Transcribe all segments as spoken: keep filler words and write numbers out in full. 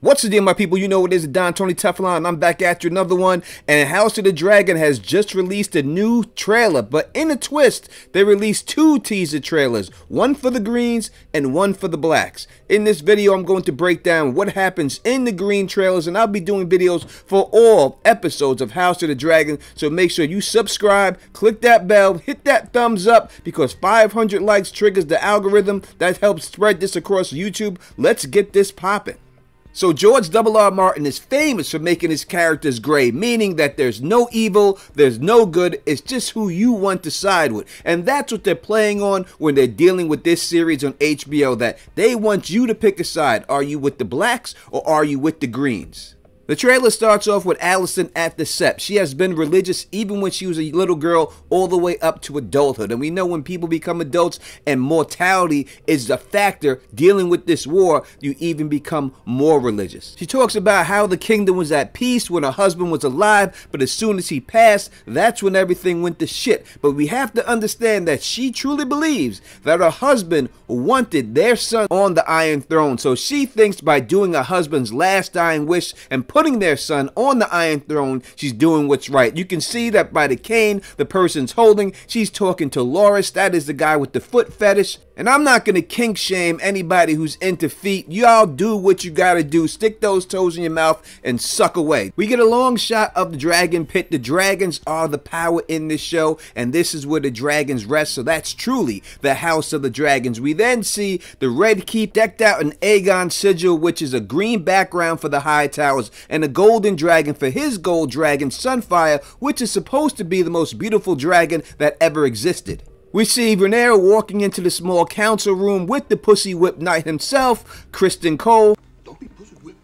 What's the deal, my people? You know what it is, Don Tony Teflon, and I'm back at you another one. And House of the Dragon has just released a new trailer, but in a twist, they released two teaser trailers, one for the greens and one for the blacks. In this video, I'm going to break down what happens in the green trailers, and I'll be doing videos for all episodes of House of the Dragon, so make sure you subscribe, click that bell, hit that thumbs up, because five hundred likes triggers the algorithm that helps spread this across YouTube. Let's get this popping. So George R R. Martin is famous for making his characters gray, meaning that there's no evil, there's no good, it's just who you want to side with. And that's what they're playing on when they're dealing with this series on H B O, that they want you to pick a side. Are you with the blacks or are you with the greens? The trailer starts off with Allison at the Sept. She has been religious even when she was a little girl all the way up to adulthood. And we know when people become adults and mortality is a factor dealing with this war, you even become more religious. She talks about how the kingdom was at peace when her husband was alive, but as soon as he passed, that's when everything went to shit. But we have to understand that she truly believes that her husband wanted their son on the Iron Throne. So she thinks by doing her husband's last dying wish and putting their son on the Iron Throne, she's doing what's right. You can see that by the cane the person's holding, she's talking to Loras. That is the guy with the foot fetish. And I'm not going to kink shame anybody who's into feet. Y'all do what you got to do. Stick those toes in your mouth and suck away. We get a long shot of the dragon pit. The dragons are the power in this show, and this is where the dragons rest. So that's truly the House of the Dragons. We then see the Red Keep decked out in Aegon sigil, which is a green background for the High Towers, and a golden dragon for his gold dragon, Sunfire, which is supposed to be the most beautiful dragon that ever existed. We see Rhaenyra walking into the small council room with the pussy whip knight himself, Criston Cole. Don't be pussy whip.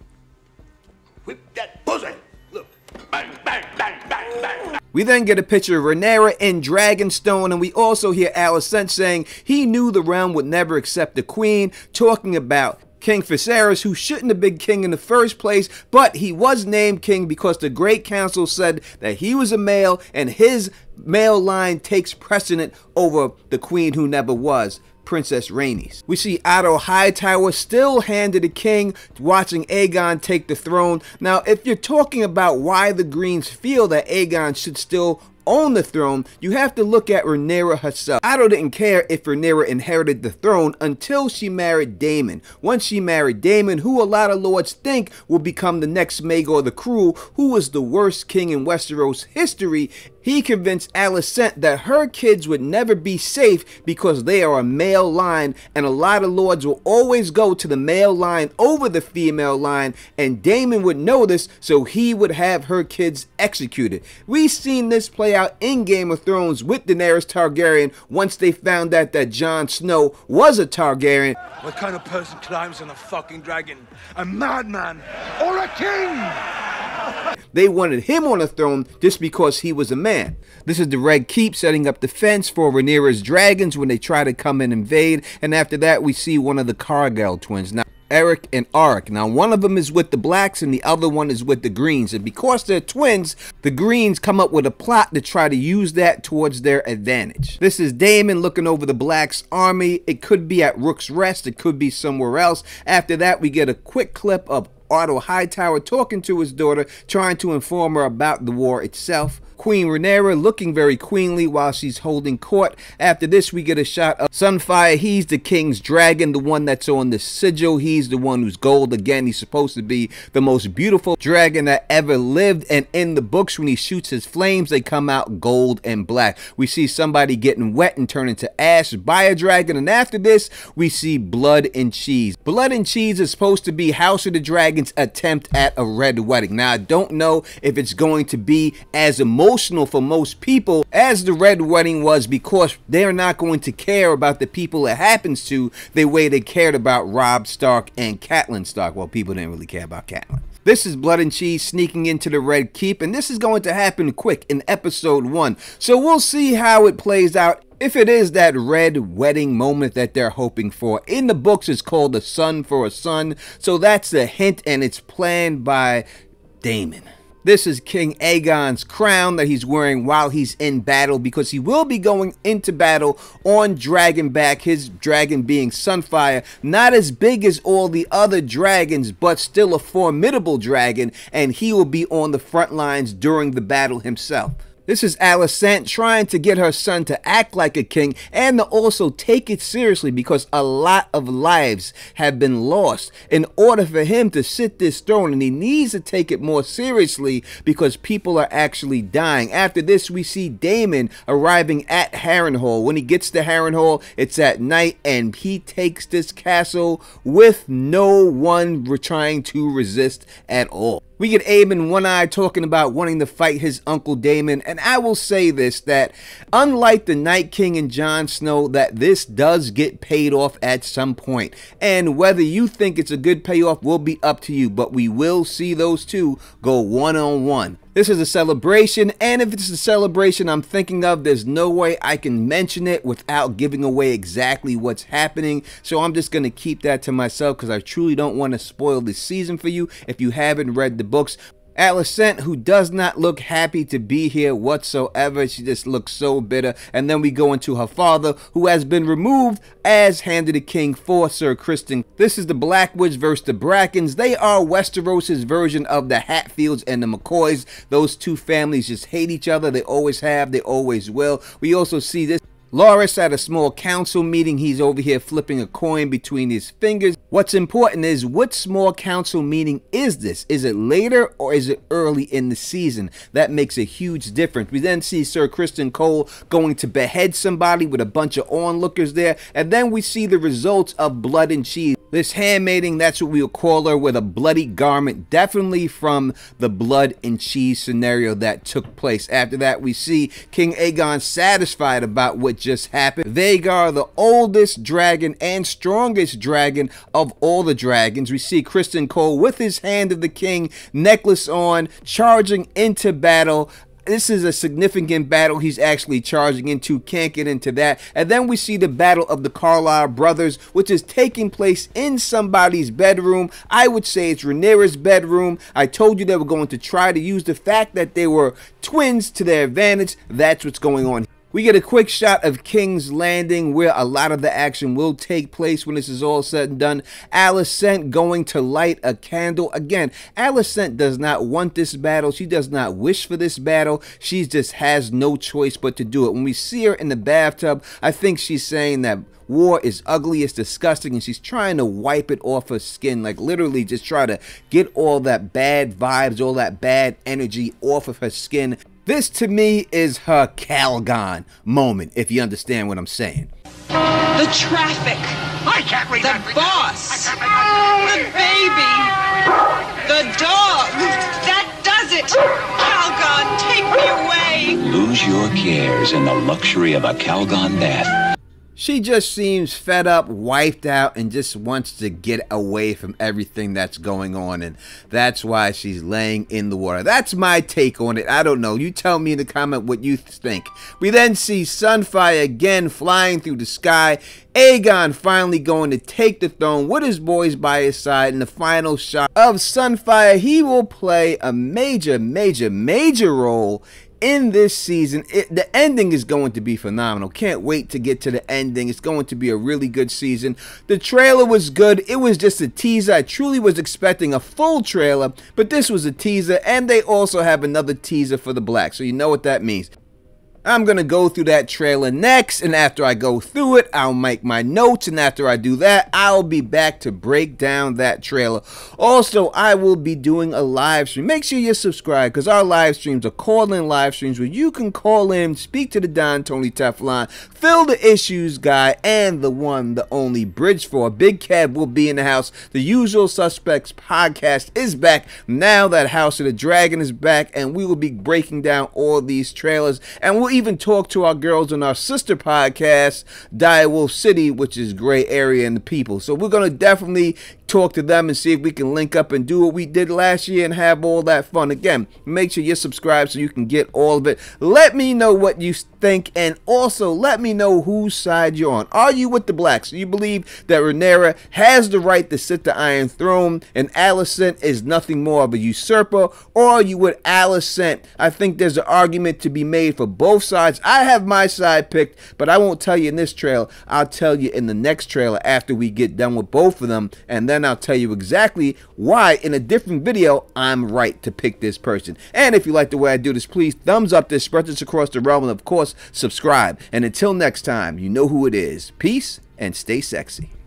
Whip that pussy. Look. Bang, bang, bang, bang, bang. We then get a picture of Rhaenyra in Dragonstone, and we also hear Alicent saying he knew the realm would never accept the queen, talking about King Viserys, who shouldn't have been king in the first place, but he was named king because the Great Council said that he was a male and his male line takes precedent over the queen who never was, Princess Rhaenys. We see Otto Hightower still handed the king, watching Aegon take the throne. Now, if you're talking about why the Greens feel that Aegon should still own the throne, you have to look at Rhaenyra herself. Otto didn't care if Rhaenyra inherited the throne until she married Daemon. Once she married Daemon, who a lot of lords think will become the next Maegor the Cruel, who was the worst king in Westeros history, he convinced Alicent that her kids would never be safe because they are a male line, and a lot of lords will always go to the male line over the female line, and Daemon would know this, so he would have her kids executed. We've seen this play out in Game of Thrones with Daenerys Targaryen once they found out that Jon Snow was a Targaryen. What kind of person climbs on a fucking dragon? A madman or a king? They wanted him on the throne just because he was a man. This is the Red Keep setting up the fence for Rhaenyra's dragons when they try to come and invade. And after that, we see one of the Cargyll twins. Now, Erryk and Arryk. Now, one of them is with the blacks and the other one is with the greens. And because they're twins, the greens come up with a plot to try to use that towards their advantage. This is Daemon looking over the blacks' army. It could be at Rook's Rest. It could be somewhere else. After that, we get a quick clip of Otto Hightower talking to his daughter, trying to inform her about the war itself. Queen Rhaenyra looking very queenly while she's holding court. After this, we get a shot of Sunfire. He's the king's dragon, the one that's on the sigil. He's the one who's gold again. He's supposed to be the most beautiful dragon that ever lived, and in the books, when he shoots his flames, they come out gold and black. We see somebody getting wet and turn into ash by a dragon, and after this, we see blood and cheese. Blood and cheese is supposed to be House of the Dragon's attempt at a red wedding. Now, I don't know if it's going to be as emotional for most people as the red wedding was, because they're not going to care about the people it happens to the way they cared about Robb Stark and Catelyn Stark. Well, people didn't really care about Catelyn. This is blood and cheese sneaking into the Red Keep, and this is going to happen quick in episode one, so we'll see how it plays out. If it is that red wedding moment that they're hoping for. In the books, it's called A Son for a Son, so that's a hint, and it's planned by Daemon. This is King Aegon's crown that he's wearing while he's in battle, because he will be going into battle on Dragonback, his dragon being Sunfire. Not as big as all the other dragons, but still a formidable dragon, and he will be on the front lines during the battle himself. This is Alicent trying to get her son to act like a king and to also take it seriously, because a lot of lives have been lost in order for him to sit this throne, and he needs to take it more seriously because people are actually dying. After this, we see Daemon arriving at Harrenhal. When he gets to Harrenhal, it's at night, and he takes this castle with no one trying to resist at all. We get Aemond One-Eye talking about wanting to fight his uncle Daemon, and I will say this, that unlike the Night King and Jon Snow, that this does get paid off at some point. And whether you think it's a good payoff will be up to you, but we will see those two go one-on-one. This is a celebration, and if it's the celebration I'm thinking of, there's no way I can mention it without giving away exactly what's happening, so I'm just going to keep that to myself because I truly don't want to spoil this season for you if you haven't read the books. Alicent, who does not look happy to be here whatsoever, she just looks so bitter, and then we go into her father, who has been removed as Hand of the King for Sir Criston. This is the Blackwoods versus the Brackens. They are Westeros's version of the Hatfields and the McCoys. Those two families just hate each other. They always have, they always will. We also see this Loras at a small council meeting. He's over here flipping a coin between his fingers. What's important is, what small council meeting is this? Is it later or is it early in the season? That makes a huge difference. We then see Sir Criston Cole going to behead somebody with a bunch of onlookers there. And then we see the results of blood and cheese. This handmaiden, that's what we'll call her, with a bloody garment, definitely from the blood and cheese scenario that took place. After that, we see King Aegon satisfied about what just happened. Vhagar, the oldest dragon and strongest dragon of all the dragons. We see Criston Cole with his Hand of the King necklace on, charging into battle. This is a significant battle he's actually charging into, can't get into that. And then we see the battle of the Carlisle brothers, which is taking place in somebody's bedroom. I would say it's Rhaenyra's bedroom. I told you they were going to try to use the fact that they were twins to their advantage. That's what's going on. We get a quick shot of King's Landing, where a lot of the action will take place when this is all said and done. Alicent going to light a candle. Again, Alicent does not want this battle. She does not wish for this battle. She just has no choice but to do it. When we see her in the bathtub, I think she's saying that war is ugly, it's disgusting, and she's trying to wipe it off her skin, like literally just try to get all that bad vibes, all that bad energy off of her skin. This, to me, is her Calgon moment, if you understand what I'm saying. The traffic. I can't read that. The boss. I can't read that. The baby. The dog. That does it. Calgon, take me away. Lose your cares in the luxury of a Calgon bath. She just seems fed up, wiped out, and just wants to get away from everything that's going on, and that's why she's laying in the water. That's my take on it. I don't know. You tell me in the comment what you think. We then see Sunfire again flying through the sky. Aegon finally going to take the throne with his boys by his side. In the final shot of Sunfire, he will play a major, major, major role in this season. It, the ending is going to be phenomenal. Can't wait to get to the ending. It's going to be a really good season. The trailer was good. It was just a teaser. I truly was expecting a full trailer, but this was a teaser, and they also have another teaser for the Black, so you know what that means. I'm going to go through that trailer next, and after I go through it, I'll make my notes, and after I do that, I'll be back to break down that trailer. Also, I will be doing a live stream. Make sure you're subscribed, because our live streams are call-in live streams where you can call in, speak to the Don Tony Teflon, Phil the Issues Guy, and the one, the only Bridge for Big Kev will be in the house. The Usual Suspects podcast is back now that House of the Dragon is back, and we will be breaking down all these trailers, and we'll even talk to our girls on our sister podcast Direwolf City, which is Gray Area and the People. So we're going to definitely talk to them and see if we can link up and do what we did last year and have all that fun again. Make sure you're subscribed so you can get all of it. Let me know what you think, and also let me know whose side you're on. Are you with the blacks? Do you believe that Rhaenyra has the right to sit the Iron Throne and Alicent is nothing more of a usurper, or are you with Alicent? I think there's an argument to be made for both sides. I have my side picked, but I won't tell you in this trailer. I'll tell you in the next trailer after we get done with both of them, and then I'll tell you exactly why in a different video I'm right to pick this person. And if you like the way I do this, please thumbs up this, spread this across the realm, and of course subscribe. And until next time, you know who it is. Peace and stay sexy.